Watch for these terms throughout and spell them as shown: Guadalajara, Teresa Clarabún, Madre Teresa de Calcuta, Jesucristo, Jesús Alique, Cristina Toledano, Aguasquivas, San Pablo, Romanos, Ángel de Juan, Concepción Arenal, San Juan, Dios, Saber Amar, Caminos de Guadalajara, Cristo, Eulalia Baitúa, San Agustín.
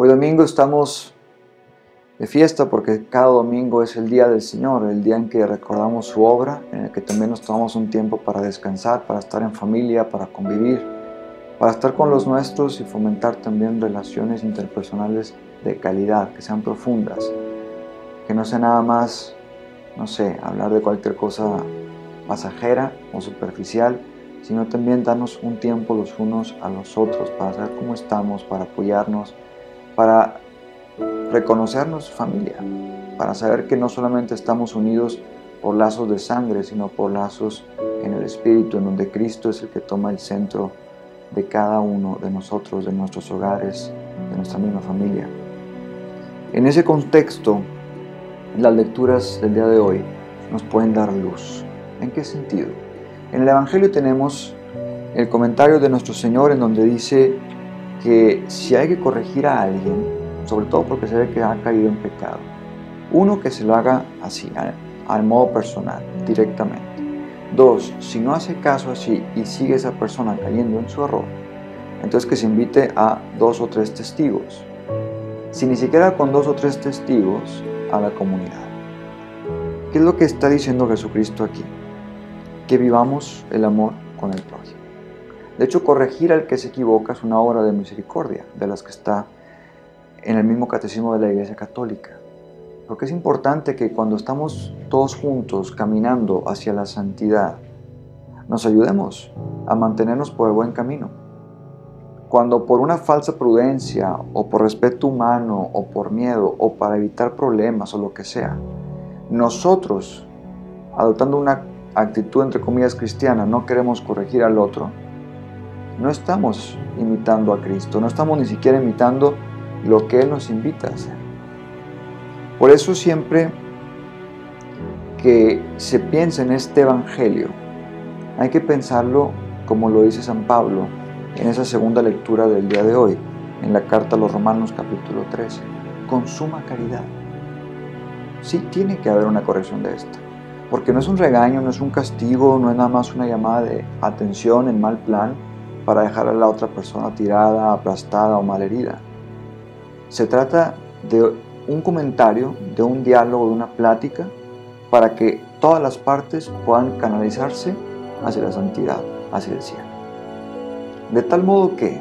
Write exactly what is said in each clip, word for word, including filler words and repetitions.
Hoy domingo estamos de fiesta porque cada domingo es el día del Señor, el día en que recordamos su obra, en el que también nos tomamos un tiempo para descansar, para estar en familia, para convivir, para estar con los nuestros y fomentar también relaciones interpersonales de calidad, que sean profundas, que no sea nada más, no sé, hablar de cualquier cosa pasajera o superficial, sino también darnos un tiempo los unos a los otros para saber cómo estamos, para apoyarnos, para reconocernos familia, para saber que no solamente estamos unidos por lazos de sangre, sino por lazos en el Espíritu, en donde Cristo es el que toma el centro de cada uno de nosotros, de nuestros hogares, de nuestra misma familia. En ese contexto, las lecturas del día de hoy nos pueden dar luz. ¿En qué sentido? En el Evangelio tenemos el comentario de nuestro Señor en donde dice que si hay que corregir a alguien, sobre todo porque se ve que ha caído en pecado, uno, que se lo haga así, al, al modo personal, directamente. Dos, si no hace caso así y sigue esa persona cayendo en su error, entonces que se invite a dos o tres testigos. Si ni siquiera con dos o tres testigos, a la comunidad. ¿Qué es lo que está diciendo Jesucristo aquí? Que vivamos el amor con el prójimo. De hecho, corregir al que se equivoca es una obra de misericordia, de las que está en el mismo catecismo de la Iglesia Católica. Porque es importante que cuando estamos todos juntos caminando hacia la santidad, nos ayudemos a mantenernos por el buen camino. Cuando por una falsa prudencia, o por respeto humano, o por miedo, o para evitar problemas, o lo que sea, nosotros, adoptando una actitud entre comillas cristiana, no queremos corregir al otro, no estamos imitando a Cristo, no estamos ni siquiera imitando lo que Él nos invita a hacer. Por eso siempre que se piensa en este Evangelio, hay que pensarlo como lo dice San Pablo en esa segunda lectura del día de hoy, en la carta a los Romanos capítulo trece, con suma caridad. Sí tiene que haber una corrección de esta. Porque no es un regaño, no es un castigo, no es nada más una llamada de atención en mal plan para dejar a la otra persona tirada, aplastada o malherida. Se trata de un comentario, de un diálogo, de una plática, para que todas las partes puedan canalizarse hacia la santidad, hacia el cielo. De tal modo que,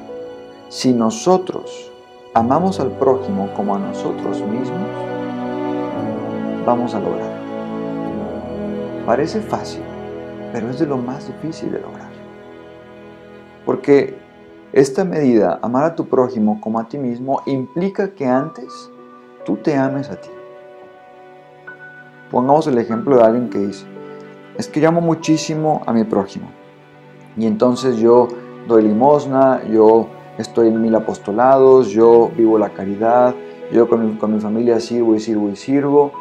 si nosotros amamos al prójimo como a nosotros mismos, vamos a lograrlo. Parece fácil, pero es de lo más difícil de lograr. Porque esta medida, amar a tu prójimo como a ti mismo, implica que antes tú te ames a ti. Pongamos el ejemplo de alguien que dice, es que yo amo muchísimo a mi prójimo. Y entonces yo doy limosna, yo estoy en mil apostolados, yo vivo la caridad, yo con mi, con mi familia sirvo y sirvo y sirvo.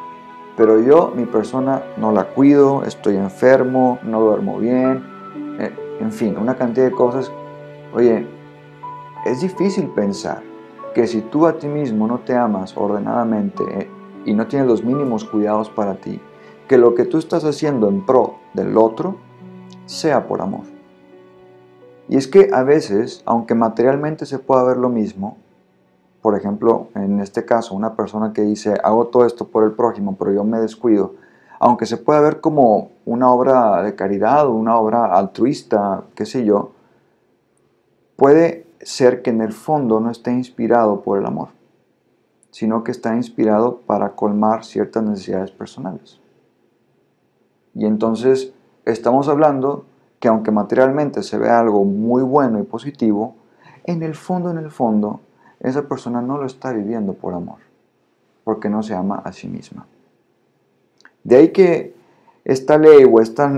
Pero yo, mi persona, no la cuido, estoy enfermo, no duermo bien, en fin, una cantidad de cosas. Oye, es difícil pensar que si tú a ti mismo no te amas ordenadamente y no tienes los mínimos cuidados para ti, que lo que tú estás haciendo en pro del otro sea por amor. Y es que a veces, aunque materialmente se pueda ver lo mismo, por ejemplo, en este caso, una persona que dice, hago todo esto por el prójimo, pero yo me descuido, aunque se pueda ver como una obra de caridad o una obra altruista, qué sé yo, puede ser que en el fondo no esté inspirado por el amor, sino que está inspirado para colmar ciertas necesidades personales. Y entonces estamos hablando que aunque materialmente se vea algo muy bueno y positivo, en el fondo, en el fondo, esa persona no lo está viviendo por amor, porque no se ama a sí misma. De ahí que esta ley o esta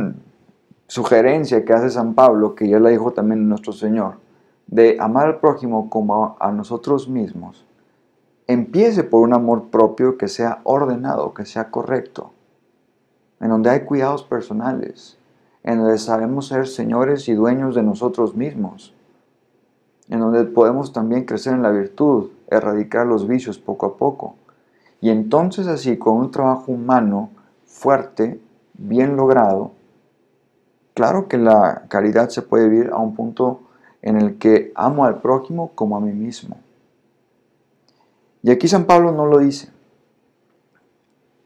sugerencia que hace San Pablo, que ya la dijo también nuestro Señor, de amar al prójimo como a nosotros mismos, empiece por un amor propio que sea ordenado, que sea correcto, en donde hay cuidados personales, en donde sabemos ser señores y dueños de nosotros mismos, en donde podemos también crecer en la virtud, erradicar los vicios poco a poco. Y entonces así, con un trabajo humano fuerte, bien logrado, claro que la caridad se puede vivir a un punto en el que amo al prójimo como a mí mismo. Y aquí San Pablo no lo dice.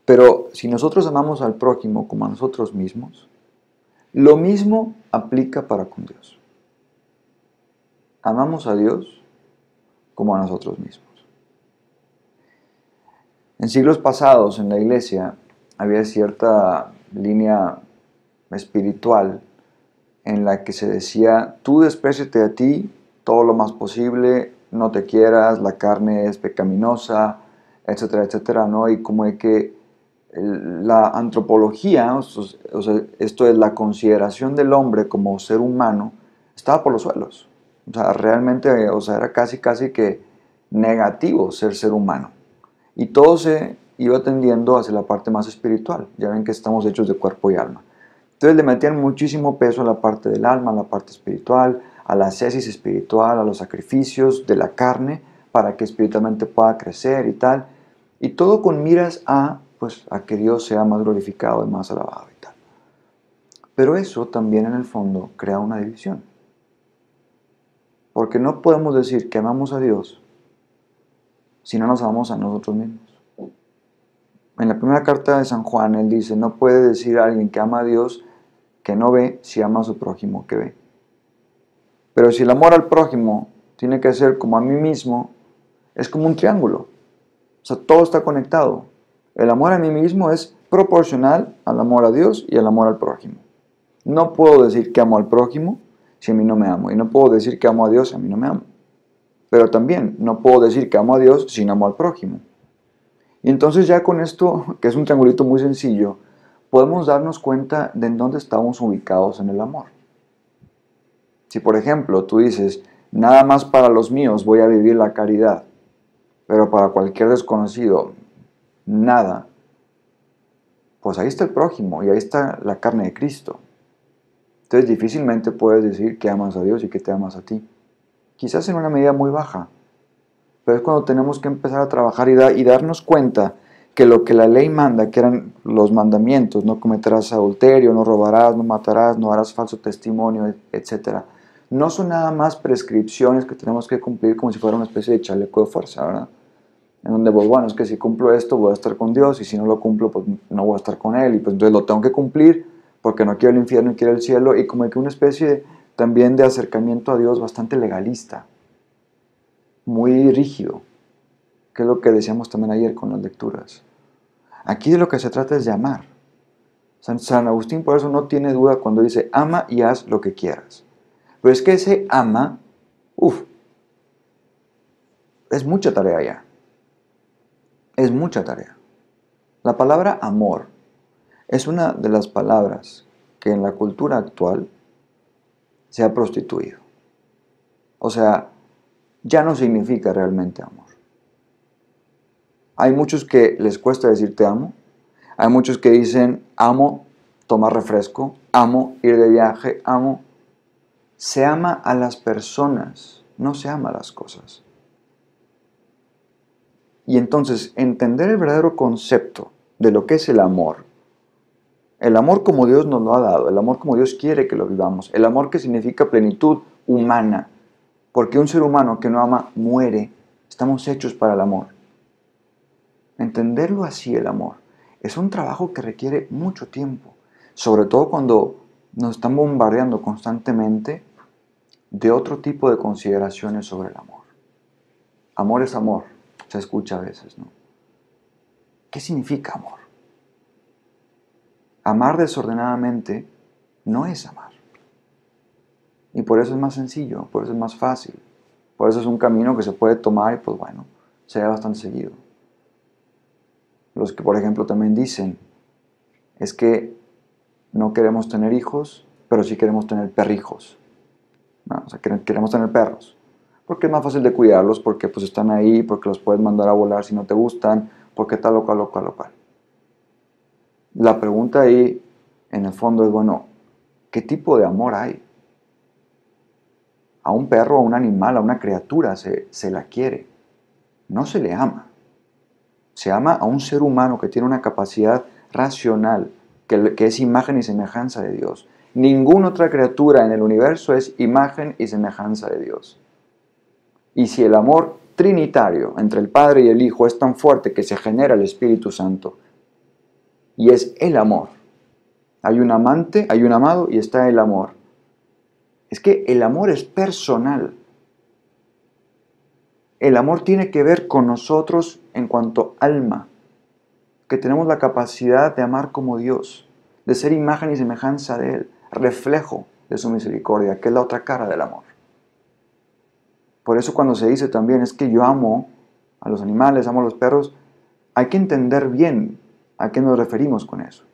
Pero si nosotros amamos al prójimo como a nosotros mismos, lo mismo aplica para con Dios. Amamos a Dios como a nosotros mismos. En siglos pasados en la Iglesia había cierta línea espiritual en la que se decía: tú despréciate a ti todo lo más posible, no te quieras, la carne es pecaminosa, etcétera, etcétera, ¿no? Y como es que la antropología, o sea, esto es la consideración del hombre como ser humano, estaba por los suelos. O sea, realmente, o sea, era casi, casi que negativo ser ser humano. Y todo se iba tendiendo hacia la parte más espiritual. Ya ven que estamos hechos de cuerpo y alma. Entonces le metían muchísimo peso a la parte del alma, a la parte espiritual, a la ascesis espiritual, a los sacrificios de la carne, para que espiritualmente pueda crecer y tal. Y todo con miras a, pues, a que Dios sea más glorificado y más alabado y tal. Pero eso también en el fondo crea una división. Porque no podemos decir que amamos a Dios si no nos amamos a nosotros mismos. En la primera carta de San Juan, él dice: no puede decir a alguien que ama a Dios que no ve si ama a su prójimo que ve. Pero si el amor al prójimo tiene que ser como a mí mismo, es como un triángulo. O sea, todo está conectado. El amor a mí mismo es proporcional al amor a Dios y al amor al prójimo. No puedo decir que amo al prójimo si a mí no me amo. Y no puedo decir que amo a Dios si a mí no me amo. Pero también no puedo decir que amo a Dios si no amo al prójimo. Y entonces ya con esto, que es un triangulito muy sencillo, podemos darnos cuenta de en dónde estamos ubicados en el amor. Si por ejemplo tú dices: nada más para los míos voy a vivir la caridad, pero para cualquier desconocido, nada. Pues ahí está el prójimo y ahí está la carne de Cristo. Entonces difícilmente puedes decir que amas a Dios y que te amas a ti. Quizás en una medida muy baja, pero es cuando tenemos que empezar a trabajar y, da, y darnos cuenta que lo que la ley manda, que eran los mandamientos, no cometerás adulterio, no robarás, no matarás, no harás falso testimonio, etcétera, no son nada más prescripciones que tenemos que cumplir como si fuera una especie de chaleco de fuerza, ¿verdad? En donde, pues, bueno, es que si cumplo esto voy a estar con Dios, y si no lo cumplo, pues no voy a estar con Él, y pues entonces lo tengo que cumplir, porque no quiero el infierno y quiero el cielo, y como que una especie de, también de acercamiento a Dios bastante legalista, muy rígido, que es lo que decíamos también ayer con las lecturas. Aquí de lo que se trata es de amar. San, San Agustín por eso no tiene duda cuando dice: ama y haz lo que quieras. Pero es que ese ama, uff, es mucha tarea ya. Es mucha tarea. La palabra amor es una de las palabras que en la cultura actual se ha prostituido. O sea, ya no significa realmente amor. Hay muchos que les cuesta decir te amo. Hay muchos que dicen: amo tomar refresco, amo ir de viaje, amo. Se ama a las personas, no se ama a las cosas. Y entonces, entender el verdadero concepto de lo que es el amor, el amor como Dios nos lo ha dado, el amor como Dios quiere que lo vivamos, el amor que significa plenitud humana, porque un ser humano que no ama muere. Estamos hechos para el amor. Entenderlo así, el amor, es un trabajo que requiere mucho tiempo, sobre todo cuando nos están bombardeando constantemente de otro tipo de consideraciones sobre el amor. Amor es amor, se escucha a veces, ¿no? ¿Qué significa amor? Amar desordenadamente no es amar. Y por eso es más sencillo, por eso es más fácil. Por eso es un camino que se puede tomar y, pues bueno, se ve bastante seguido. Los que, por ejemplo, también dicen: es que no queremos tener hijos, pero sí queremos tener perrijos. No, o sea, queremos tener perros. Porque es más fácil de cuidarlos, porque pues están ahí, porque los puedes mandar a volar si no te gustan, porque tal o cual o cual o cual. La pregunta ahí, en el fondo, es: bueno, ¿qué tipo de amor hay? A un perro, a un animal, a una criatura se, se la quiere. No se le ama. Se ama a un ser humano que tiene una capacidad racional, que, que es imagen y semejanza de Dios. Ninguna otra criatura en el universo es imagen y semejanza de Dios. Y si el amor trinitario entre el Padre y el Hijo es tan fuerte que se genera el Espíritu Santo. Y es el amor. Hay un amante, hay un amado y está el amor. Es que el amor es personal. El amor tiene que ver con nosotros en cuanto alma, que tenemos la capacidad de amar como Dios, de ser imagen y semejanza de Él, reflejo de su misericordia, que es la otra cara del amor. Por eso cuando se dice también, es que yo amo a los animales, amo a los perros, hay que entender bien a qué nos referimos con eso.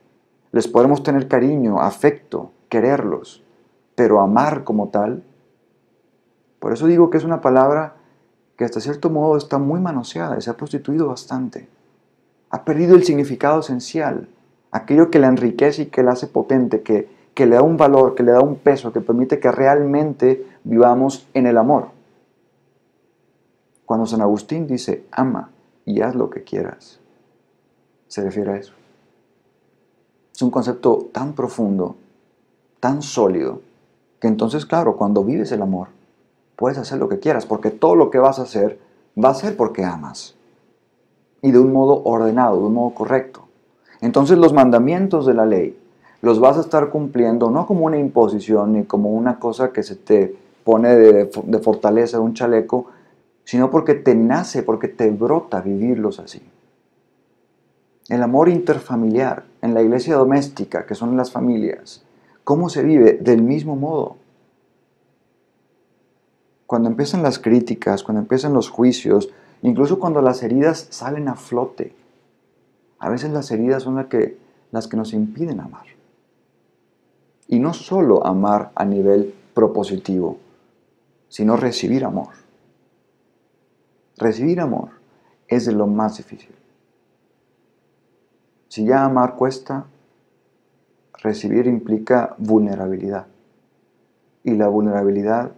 Les podemos tener cariño, afecto, quererlos, pero amar como tal. Por eso digo que es una palabra que hasta cierto modo está muy manoseada y se ha prostituido bastante. Ha perdido el significado esencial, aquello que la enriquece y que la hace potente, que, que le da un valor, que le da un peso, que permite que realmente vivamos en el amor. Cuando San Agustín dice, ama y haz lo que quieras, se refiere a eso. Es un concepto tan profundo, tan sólido, que entonces, claro, cuando vives el amor, puedes hacer lo que quieras, porque todo lo que vas a hacer, va a ser porque amas. Y de un modo ordenado, de un modo correcto. Entonces los mandamientos de la ley los vas a estar cumpliendo no como una imposición ni como una cosa que se te pone de, de fortaleza de un chaleco, sino porque te nace, porque te brota vivirlos así. El amor interfamiliar, en la iglesia doméstica, que son las familias, ¿cómo se vive? Del mismo modo. Cuando empiezan las críticas, cuando empiezan los juicios, incluso cuando las heridas salen a flote, a veces las heridas son las que, las que nos impiden amar. Y no solo amar a nivel propositivo, sino recibir amor. Recibir amor es de lo más difícil. Si ya amar cuesta, recibir implica vulnerabilidad. Y la vulnerabilidad,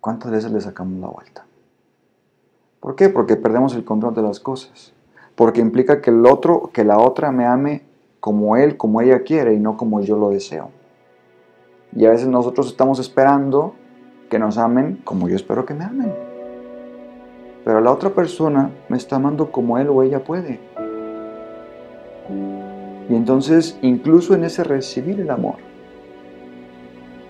¿cuántas veces le sacamos la vuelta? ¿Por qué? Porque perdemos el control de las cosas. Porque implica que el otro, que la otra me ame como él, como ella quiere y no como yo lo deseo. Y a veces nosotros estamos esperando que nos amen como yo espero que me amen. Pero la otra persona me está amando como él o ella puede. Y entonces, incluso en ese recibir el amor,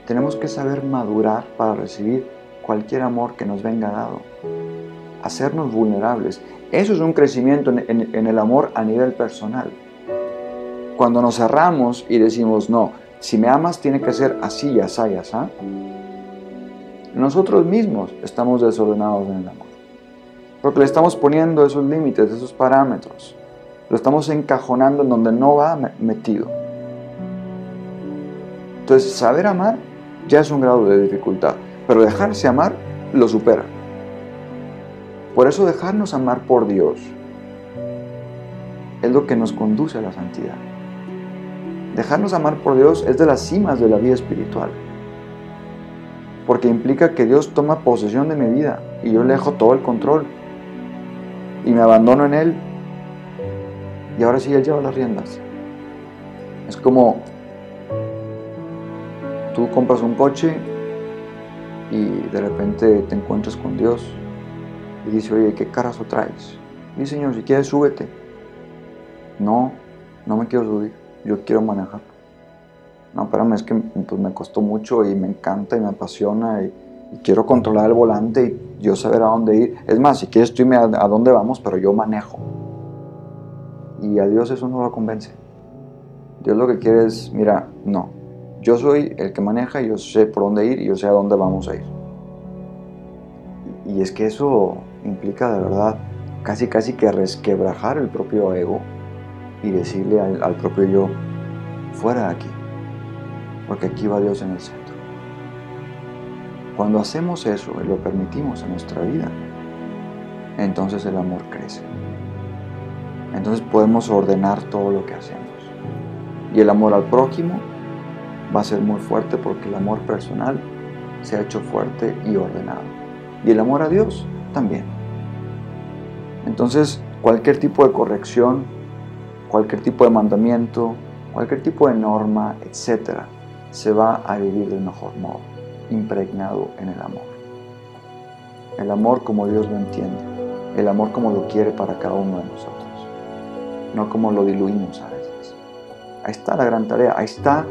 tenemos que saber madurar para recibir cualquier amor que nos venga dado. Hacernos vulnerables. Eso es un crecimiento en, en, en el amor a nivel personal. Cuando nos cerramos y decimos, no, si me amas tiene que ser así, y asá, y asá. Nosotros mismos estamos desordenados en el amor. Porque le estamos poniendo esos límites, esos parámetros. Lo estamos encajonando en donde no va metido. Entonces, saber amar ya es un grado de dificultad. Pero dejarse amar lo supera. Por eso dejarnos amar por Dios es lo que nos conduce a la santidad. Dejarnos amar por Dios es de las cimas de la vida espiritual. Porque implica que Dios toma posesión de mi vida y yo le dejo todo el control. Y me abandono en Él. Y ahora sí Él lleva las riendas. Es como tú compras un coche y de repente te encuentras con Dios. Y dice, oye, ¿qué carazo traes? Dice, Señor, si quieres, súbete. No, no me quiero subir. Yo quiero manejar. No, espérame, es que pues, me costó mucho y me encanta y me apasiona y, y quiero controlar el volante y yo saber a dónde ir. Es más, si quieres tú dime a, a dónde vamos, pero yo manejo. Y a Dios eso no lo convence. Dios lo que quiere es, mira, no. Yo soy el que maneja y yo sé por dónde ir y yo sé a dónde vamos a ir. Y es que eso implica de verdad casi casi que resquebrajar el propio ego y decirle al, al propio yo, fuera de aquí, porque aquí va Dios en el centro. Cuando hacemos eso y lo permitimos en nuestra vida, entonces el amor crece. Entonces podemos ordenar todo lo que hacemos. Y el amor al prójimo va a ser muy fuerte porque el amor personal se ha hecho fuerte y ordenado. Y el amor a Dios también. Entonces, cualquier tipo de corrección, cualquier tipo de mandamiento, cualquier tipo de norma, etcétera, se va a vivir del mejor modo, impregnado en el amor. El amor como Dios lo entiende, el amor como lo quiere para cada uno de nosotros, no como lo diluimos a veces. Ahí está la gran tarea, ahí está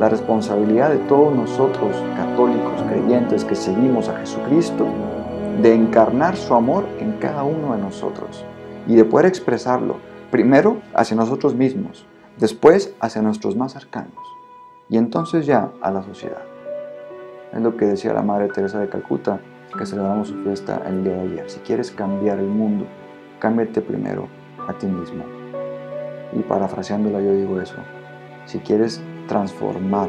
la responsabilidad de todos nosotros, católicos, creyentes que seguimos a Jesucristo, de encarnar su amor en cada uno de nosotros y de poder expresarlo, primero hacia nosotros mismos, después hacia nuestros más cercanos y entonces ya a la sociedad. Es lo que decía la Madre Teresa de Calcuta, que celebramos su fiesta el día de ayer. Si quieres cambiar el mundo, cámbiate primero a ti mismo. Y parafraseándola yo digo eso, si quieres transformar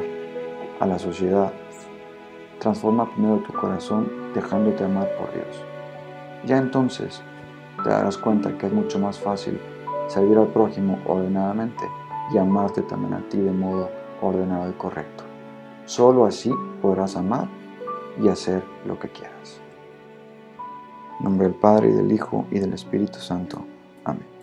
a la sociedad, transforma primero tu corazón dejándote amar por Dios. Ya entonces te darás cuenta que es mucho más fácil servir al prójimo ordenadamente y amarte también a ti de modo ordenado y correcto. Solo así podrás amar y hacer lo que quieras. En nombre del Padre, y del Hijo, y del Espíritu Santo. Amén.